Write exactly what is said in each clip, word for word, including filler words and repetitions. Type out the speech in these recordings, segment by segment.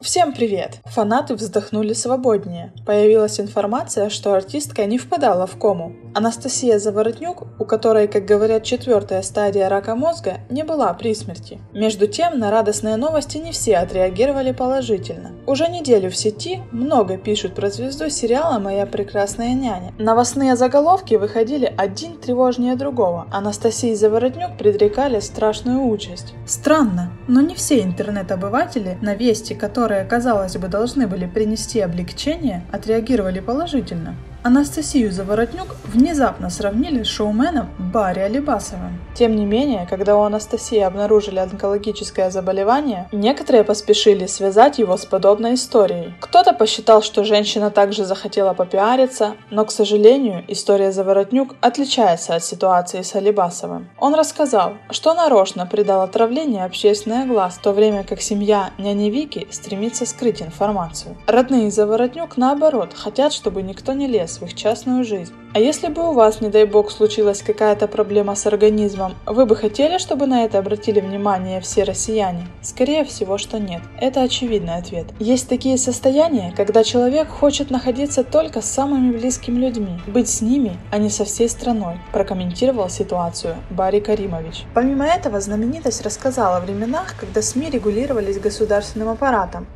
Всем привет! Фанаты вздохнули свободнее. Появилась информация, что артистка не впадала в кому. Анастасия Заворотнюк, у которой, как говорят, четвертая стадия рака мозга, не была при смерти. Между тем, на радостные новости не все отреагировали положительно. Уже неделю в сети много пишут про звезду сериала «Моя прекрасная няня». Новостные заголовки выходили один тревожнее другого. Анастасии Заворотнюк предрекали страшную участь. Странно, но не все интернет-обыватели на вести, которые которые, казалось бы, должны были принести облегчение, отреагировали положительно. Анастасию Заворотнюк внезапно сравнили с шоуменом Бари Алибасовым. Тем не менее, когда у Анастасии обнаружили онкологическое заболевание, некоторые поспешили связать его с подобной историей. Кто-то посчитал, что женщина также захотела попиариться, но, к сожалению, история Заворотнюк отличается от ситуации с Алибасовым. Он рассказал, что нарочно придал отравление общественный глаз, в то время как семья няни Вики стремится скрыть информацию. Родные Заворотнюк, наоборот, хотят, чтобы никто не лез в их частную жизнь. А если бы у вас, не дай бог, случилась какая-то проблема с организмом, вы бы хотели, чтобы на это обратили внимание все россияне? Скорее всего, что нет. Это очевидный ответ. Есть такие состояния, когда человек хочет находиться только с самыми близкими людьми, быть с ними, а не со всей страной, прокомментировал ситуацию Бари Каримович. Помимо этого, знаменитость рассказала о временах, когда СМИ регулировались государственным аппаратом.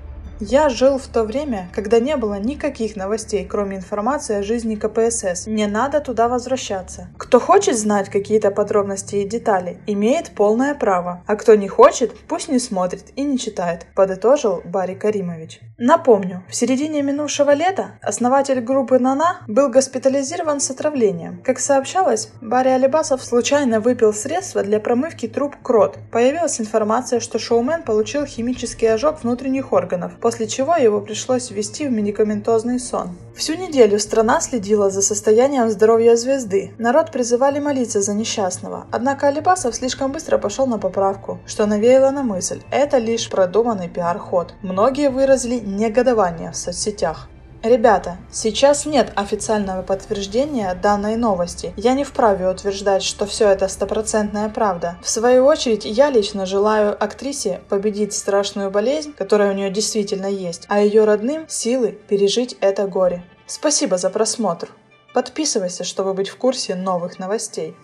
Я жил в то время, когда не было никаких новостей, кроме информации о жизни ка пэ эс эс. Не надо туда возвращаться. Кто хочет знать какие-то подробности и детали, имеет полное право. А кто не хочет, пусть не смотрит и не читает, подытожил Бари Каримович. Напомню, в середине минувшего лета основатель группы «На-На» был госпитализирован с отравлением. Как сообщалось, Бари Алибасов случайно выпил средство для промывки труб «Крот». Появилась информация, что шоумен получил химический ожог внутренних органов, после чего его пришлось ввести в медикаментозный сон. Всю неделю страна следила за состоянием здоровья звезды. Народ призывали молиться за несчастного, однако Алибасов слишком быстро пошел на поправку, что навеяло на мысль – это лишь продуманный пиар-ход. Многие выразили негодование в соцсетях. Ребята, сейчас нет официального подтверждения данной новости. Я не вправе утверждать, что все это стопроцентная правда. В свою очередь, я лично желаю актрисе победить страшную болезнь, которая у нее действительно есть, а ее родным силы пережить это горе. Спасибо за просмотр. Подписывайся, чтобы быть в курсе новых новостей.